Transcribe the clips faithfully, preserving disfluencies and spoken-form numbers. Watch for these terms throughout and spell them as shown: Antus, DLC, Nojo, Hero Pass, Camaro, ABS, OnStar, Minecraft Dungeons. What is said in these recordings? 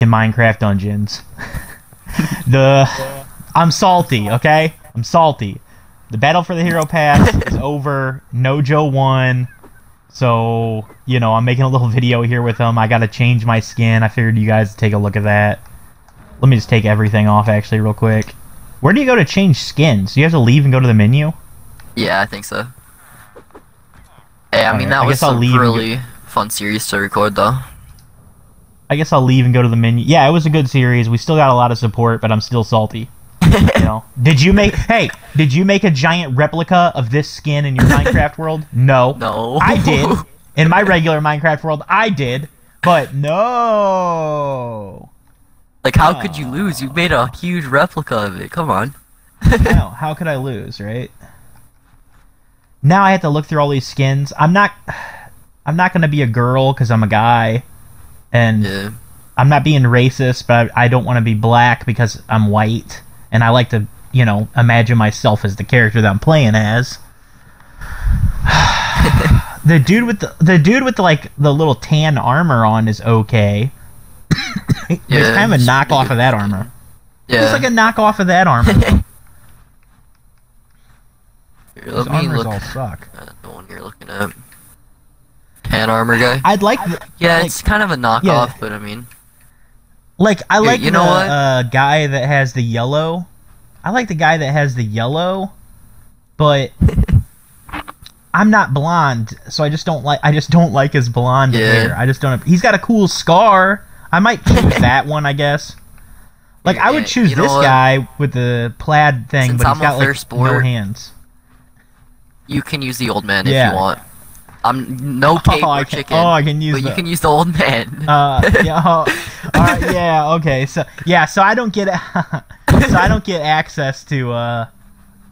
in Minecraft Dungeons. the I'm salty, okay? I'm salty. The battle for the Hero Pass is over. Nojo won. So, you know, I'm making a little video here with him. I gotta change my skin. I figured you guys would take a look at that. Let me just take everything off, actually, real quick. Where do you go to change skins? Do you have to leave and go to the menu? Yeah, I think so. Hey, I mean, that was a really fun series to record, though. I guess I'll leave and go to the menu. Yeah, it was a good series. We still got a lot of support, but I'm still salty. You know? Did you make... Hey, did you make a giant replica of this skin in your Minecraft world? No. No. I did. In my regular Minecraft world, I did. But no. Like, how oh. could you lose? You made a huge replica of it. Come on. No, how could I lose, right? Now I have to look through all these skins. I'm not... I'm not going to be a girl because I'm a guy. And yeah. I'm not being racist, but I, I don't want to be black because I'm white. And I like to, you know, imagine myself as the character that I'm playing as. the dude with the, the dude with the, like the little tan armor on is okay. It's yeah, kind of a knockoff of that armor. Yeah. It's like a knockoff of that armor. Here, let These me armors look. all suck. Uh, the one you're looking at. Hand armor guy. I'd like. The, yeah, like, it's kind of a knockoff, yeah. but I mean, like I like you the know what? Uh, guy that has the yellow. I like the guy that has the yellow, but I'm not blonde, so I just don't like. I just don't like his blonde yeah. hair. I just don't. Have, he's got a cool scar. I might choose that one, I guess. Like yeah, I would choose you know this what? guy with the plaid thing, Since but he's I'm got like sport, no hands. You can use the old man yeah. if you want. I'm no cake oh, or can, chicken. Oh, I can use. But the, you can use the old man. Uh, yeah. Oh, all right, yeah. Okay. So yeah. So I don't get. so I don't get access to. Uh,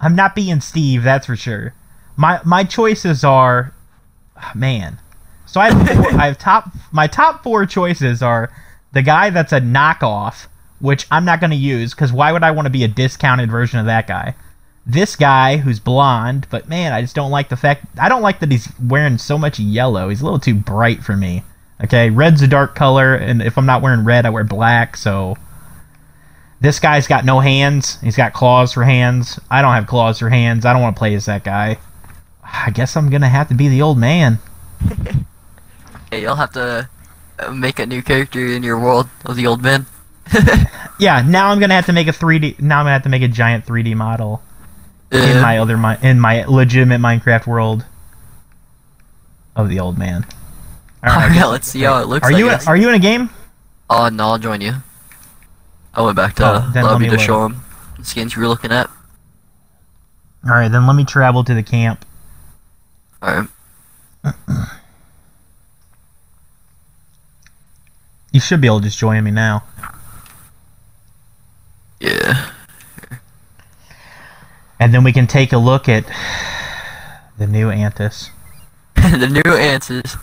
I'm not being Steve. That's for sure. My my choices are, oh, man. So I have four, I have top my top four choices are the guy that's a knockoff, which I'm not going to use because why would I want to be a discounted version of that guy? This guy who's blonde, but man, I just don't like the fact... I don't like that he's wearing so much yellow. He's a little too bright for me. Okay, red's a dark color, and if I'm not wearing red, I wear black, so... This guy's got no hands. He's got claws for hands. I don't have claws for hands. I don't want to play as that guy. I guess I'm going to have to be the old man. Hey, you'll have to make a new character in your world of the old man. Yeah, now I'm going to have to make a three D... Now I'm going to have to make a giant three D model. In my other mi in my legitimate Minecraft world of the old man. Alright, oh, yeah, let's see how it looks. Are like you in, are you in a game? Oh uh, no, I'll join you. I went back to oh, lobby to show him the skins you were looking at. Alright, then let me travel to the camp. Alright. You should be able to just join me now. Yeah. And then we can take a look at the new Antus. The new Antus.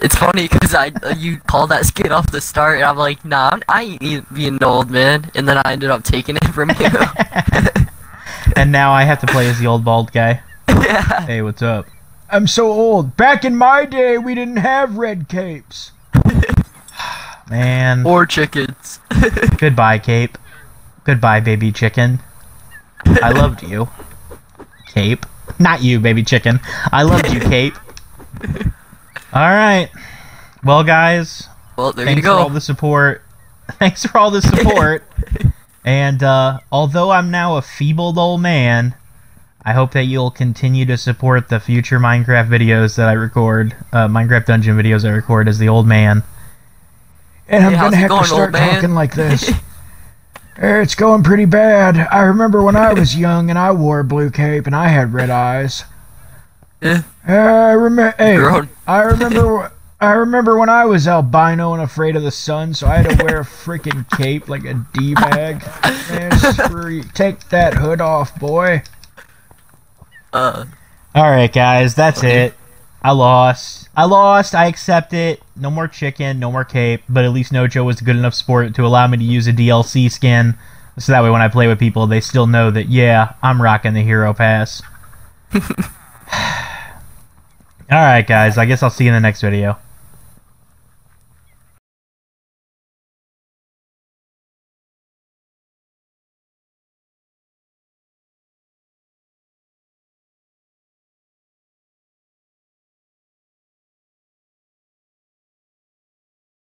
It's funny because I you called that skin off the start, and I'm like, nah, I'm, I ain't being an old man. And then I ended up taking it from you. And now I have to play as the old bald guy. Yeah. Hey, what's up? I'm so old. Back in my day, we didn't have red capes. Man. Or chickens. Goodbye, cape. Goodbye, baby chicken. I loved you, Cape. Not you, baby chicken. I loved you, Cape. Alright. Well, guys. Well, there you go. Thanks for all the support. Thanks for all the support. And uh, although I'm now a feebled old man, I hope that you'll continue to support the future Minecraft videos that I record, uh, Minecraft Dungeon videos I record as the old man. And I'm hey, gonna have going, to start talking like this. It's going pretty bad. I remember when I was young and I wore a blue cape and I had red eyes. Yeah. I remember. Hey, I remember. I remember when I was albino and afraid of the sun, so I had to wear a freaking cape like a d-bag. Take that hood off, boy. Uh. All right, guys, that's okay. it. I lost. I lost. I accept it. No more chicken, no more cape, but at least Nojo was a good enough sport to allow me to use a D L C skin, so that way when I play with people, they still know that, yeah, I'm rocking the Hero Pass. Alright, guys, I guess I'll see you in the next video.